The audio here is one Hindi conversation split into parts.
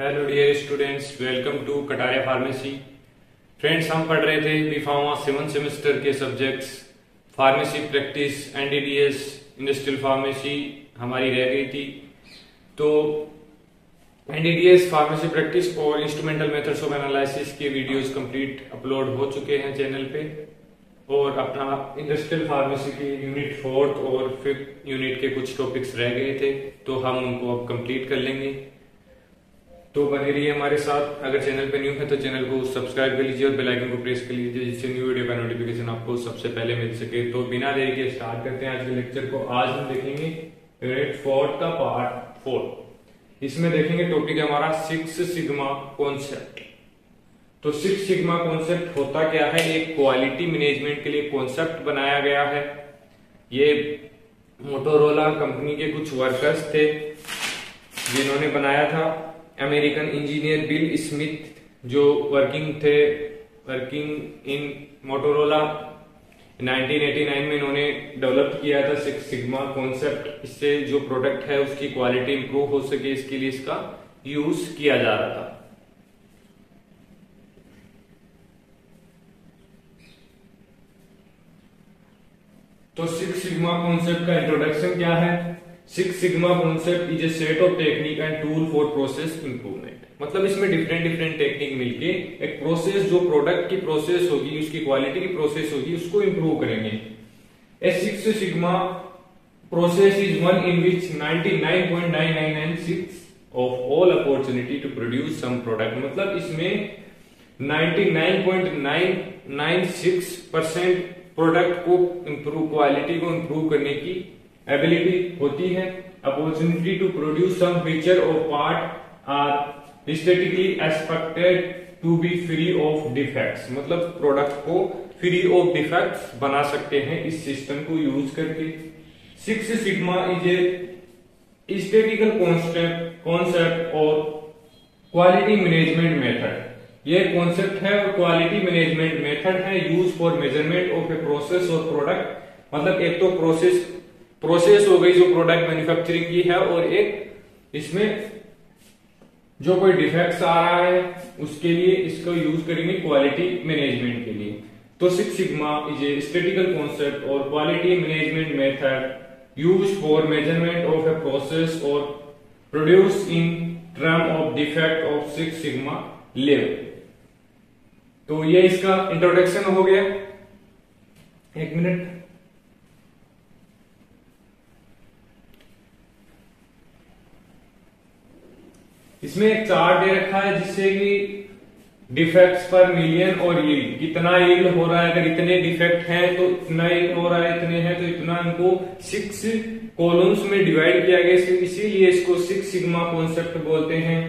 Hello dear students, welcome to Kataria pharmacy. Friends, हम पढ़ रहे थे बी.फार्मा 7 सेमेस्टर के subjects pharmacy practice, NDBS, industrial pharmacy हमारी रह गई थी। तो एनडीबीएस, फार्मेसी प्रैक्टिस और इंस्ट्रूमेंटल मेथड्स ऑफ एनालिसिस के वीडियोस कंप्लीट अपलोड हो चुके हैं चैनल पे, और अपना इंडस्ट्रियल फार्मेसी के यूनिट 4 और 5 यूनिट के कुछ टॉपिक्स रह गए थे तो हम उनको अब कंप्लीट कर लेंगे। तो बने रहिए हमारे साथ। अगर चैनल पे न्यू है तो चैनल को सब्सक्राइब कर लीजिए और बेल आइकन को प्रेस कर लीजिए, जिससे न्यू वीडियो का नोटिफिकेशन आपको सबसे पहले मिल सके। तो बिना देरी के स्टार्ट करते हैं आज के लेक्चर को। आज हम देखेंगे यूनिट 4 का पार्ट 4। इसमें देखेंगे टॉपिक हमारा 6 सिग्मा कॉन्सेप्ट। तो 6 सिग्मा कॉन्सेप्ट होता क्या है? एक क्वालिटी मैनेजमेंट के लिए कॉन्सेप्ट बनाया गया है। ये मोटोरोला कंपनी के कुछ वर्कर्स थे जिन्होंने बनाया था। अमेरिकन इंजीनियर बिल स्मिथ जो वर्किंग इन मोटोरोला 1989 में इन्होंने डेवलप किया था 6 सिग्मा कॉन्सेप्ट। इससे जो प्रोडक्ट है उसकी क्वालिटी इंप्रूव हो सके, इसके लिए इसका यूज किया जा रहा था। तो 6 सिग्मा कॉन्सेप्ट का इंट्रोडक्शन क्या है? 6 sigma concept is a set of technique and tool for process improvement. मतलब इसमें डिफरेंट टेक्निक मिलके एक प्रोसेस, जो प्रोडक्ट की प्रोसेस होगी, उसकी क्वालिटी की प्रोसेस होगी, उसको इंप्रूव करेंगे। A 6 sigma process is one in which 99.9996 of all opportunity to produce some product. मतलब इसमें 99.996% प्रोडक्ट को इंप्रूव, क्वालिटी को इंप्रूव करने की एबिलिटी होती है। Opportunity to produce some feature of part are statically expected to be free of defects. मतलब प्रोडक्ट को फ्री ऑफ डिफेक्ट्स बना सकते हैं इस सिस्टम को यूज करके। 6 sigma is a statical concept और क्वालिटी मैनेजमेंट मेथड। यह कॉन्सेप्ट है और क्वालिटी मैनेजमेंट मेथड है, use for measurement of a process और प्रोडक्ट। मतलब एक तो प्रोसेस हो गई जो प्रोडक्ट मैन्युफैक्चरिंग की है, और एक इसमें जो कोई डिफेक्ट्स आ रहा है उसके लिए इसको यूज करेंगे क्वालिटी मैनेजमेंट के लिए। तो 6 sigma is a statical concept और quality management method use for measurement of a process और produce in term of defect of 6 sigma level. तो ये इसका इंट्रोडक्शन हो गया। एक मिनट। इसमें एक चार्ट दे रखा है जिससे कि डिफेक्ट्स पर मिलियन और यील्ड, कितना यील्ड हो रहा है। अगर इतने डिफेक्ट हैं तो इतना यील्ड हो रहा है, इतने हैं तो इतना। इनको 6 कॉलम्स में डिवाइड किया गया, इसीलिए इसको 6 सिग्मा कॉन्सेप्ट बोलते हैं।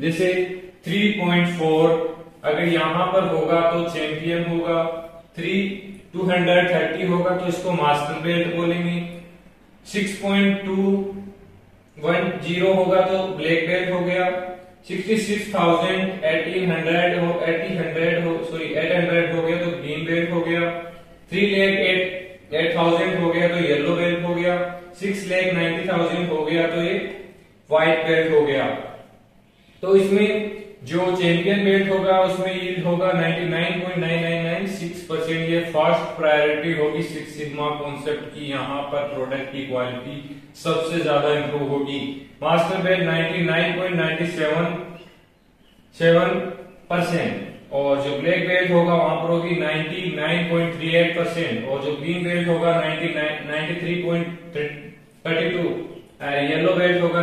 जैसे 3.4 अगर यहाँ पर होगा तो चैंपियन होगा, 230 होगा तो इसको मास्टर बेल्ट बोलेंगे, 6.210 होगा तो ब्लैक बेल्ट हो गया, 66,000 800 हो गया तो ग्रीन बेल्ट हो गया, 3,08,000 हो गया तो येलो बेल्ट हो गया, 6,90,000 हो गया तो ये व्हाइट बेल्ट हो गया। तो इसमें जो चैंपियन बेल्ट होगा उसमें यील्ड होगा 99.9996%। ये फर्स्ट प्रायोरिटी होगी 6 सिग्मा कॉन्सेप्ट की, यहाँ पर प्रोडक्ट की क्वालिटी सबसे ज्यादा इंप्रूव होगी। मास्टर बेल्ट 99.977% और जो ब्लैक बेल्ट होगा वहां पर होगी 99.38%, और जो ग्रीन बेल्ट होगा 93.32, येलो बेल्ट होगा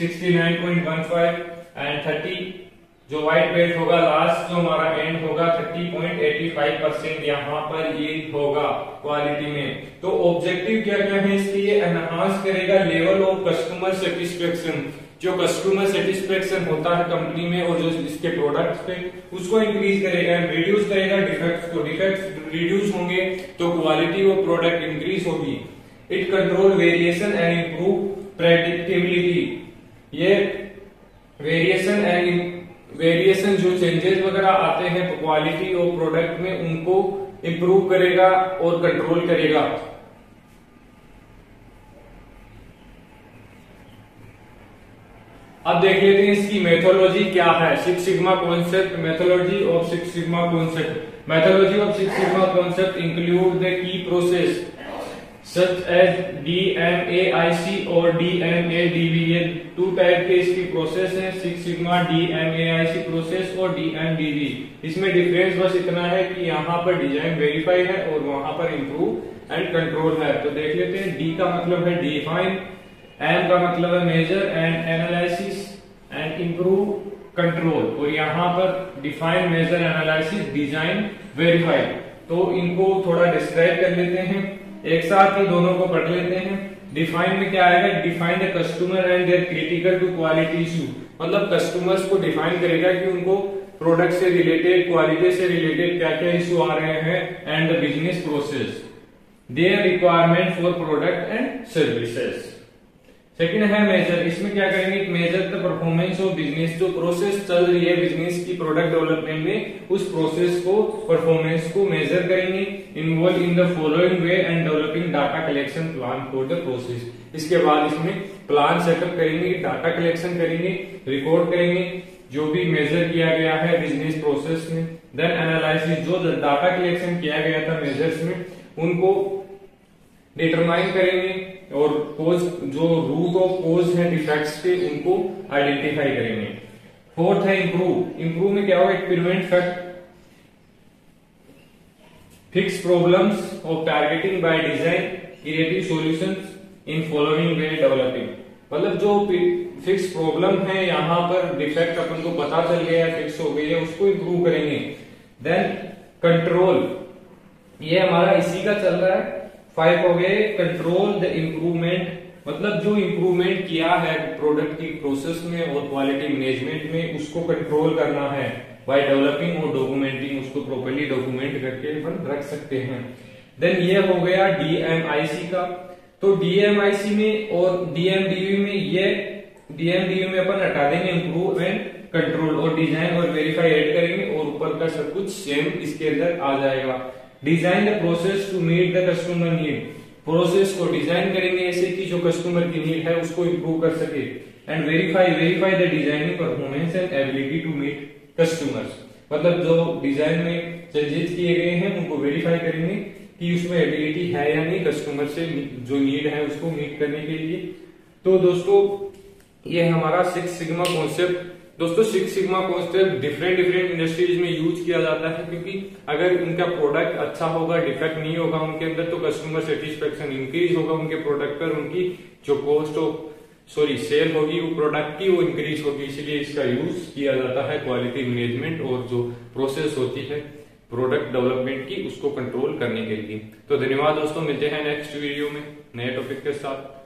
69.15, एंड 30 जो व्हाइट बेल्ट होगा, लास्ट जो हमारा एंड होगा 30.85%। यहाँ पर ये होगा क्वालिटी में। तो ऑब्जेक्टिव क्या क्या है इसके? ये एनहांस करेगा लेवल ऑफ कस्टमर सेटिस्फेक्शन। जो कस्टमर सेटिस्फेक्शन होता है कंपनी में और जो इसके प्रोडक्ट्स पे, उसको इंक्रीज करेगा एंड रिड्यूस करेगा डिफेक्ट्स को। डिफेक्ट्स रिड्यूस होंगे तो क्वालिटी ऑफ प्रोडक्ट इंक्रीज होगी। It control variation and improve predictability. ये वेरिएशन जो चेंजेस वगैरह आते हैं क्वालिटी और प्रोडक्ट में, उनको इंप्रूव करेगा और कंट्रोल करेगा। अब देख लेते हैं इसकी मेथोलॉजी क्या है। Six sigma concept, methodology of six sigma concept. Methodology of six sigma concept include the key process such as DMAIC और DNADB। ये टू टाइप के इसकी प्रोसेस है, सिक्स सिग्मा DMAIC प्रोसेस और DNDB। इसमें डिफरेंस बस इतना है कि यहाँ पर डिजाइन वेरीफाई है और वहां पर इम्प्रूव एंड कंट्रोल है। तो देख लेते हैं, डी का मतलब है डिफाइन, एम का मतलब है measure and analysis and improve control, और यहाँ पर define, measure, analysis, design, verify. तो इनको थोड़ा डिस्क्राइब कर लेते हैं, एक साथ ही दोनों को पढ़ लेते हैं। डिफाइन में क्या आएगा, define the customer and their critical to quality issue, मतलब कस्टमर्स को डिफाइन करेगा कि उनको प्रोडक्ट से रिलेटेड, क्वालिटी से रिलेटेड क्या क्या इशू आ रहे हैं and the business process, their requirement for product and services. Second है मेजर, इसमें क्या करेंगे, measure the performance of business, जो प्रोसेस चल रही है बिजनेस की प्रोडक्ट डेवलपमेंट में, उस प्रोसेस को, परफॉर्मेंस को मेजर करेंगे। Involve in the following way and developing data collection plan for the process. इसके बाद इसमें प्लान सेटअप करेंगे, डाटा कलेक्शन करेंगे, रिकॉर्ड करेंगे जो भी मेजर किया गया है बिजनेस प्रोसेस में। देन एनालिसिस, जो डाटा कलेक्शन किया गया था मेजर्स में उनको डिटरमाइन करेंगे और कोज, जो रूट ऑफ कोज है डिफेक्ट्स के, उनको आइडेंटिफाई करेंगे। फोर्थ है इम्प्रूव, इम्प्रूव में क्या होगा, experiment fact, fix problems of targeting by design, creative solutions in following way developing, मतलब जो फिक्स प्रॉब्लम है, यहाँ पर डिफेक्ट अपन को पता चल गया है, फिक्स हो गई है, उसको इम्प्रूव करेंगे। देन कंट्रोल, ये हमारा इसी का चल रहा है। 5 हो गए, कंट्रोल द इम्प्रूवमेंट, मतलब जो इम्प्रूवमेंट किया है प्रोडक्ट की प्रोसेस में और क्वालिटी मैनेजमेंट में, उसको कंट्रोल करना है बाय डेवलपिंग और डॉक्यूमेंटिंग, उसको प्रॉपर्ली डॉक्यूमेंट करके अपन रख सकते हैं। देन ये हो गया DMAIC का। तो DMAIC में और DNDB में, ये DNDB में अपन हटा देंगे इम्प्रूव एंड कंट्रोल, और डिजाइन और वेरीफाई एड करेंगे और ऊपर का सब कुछ सेम इसके अंदर आ जाएगा। Design the process to meet the customer need, process को डिजाइन करेंगे ऐसे कि जो कस्टमर की नीड है उसको इम्प्रूव कर सके। And verify the designing performance and ability to meet customers, मतलब जो डिजाइन में चेंजेस किए गए हैं उनको वेरीफाई करेंगे कि उसमें एबिलिटी है या नहीं कस्टमर से जो नीड है उसको मीट करने के लिए। तो दोस्तों ये हमारा सिक्स सिग्मा कॉन्सेप्ट। दोस्तों six sigma concept different different industries में यूज किया जाता है, क्योंकि अगर उनका प्रोडक्ट अच्छा होगा, डिफेक्ट नहीं होगा उनके अंदर, तो कस्टमर सेटिस्फेक्शन इंक्रीज होगा उनके प्रोडक्ट पर, उनकी जो कॉस्ट ऑफ सेल होगी वो प्रोडक्ट की, वो इंक्रीज होगी। इसलिए इसका यूज किया जाता है क्वालिटी मैनेजमेंट और जो प्रोसेस होती है प्रोडक्ट डेवलपमेंट की, उसको कंट्रोल करने के लिए। तो धन्यवाद दोस्तों, मिलते हैं नेक्स्ट वीडियो में नए टॉपिक के साथ।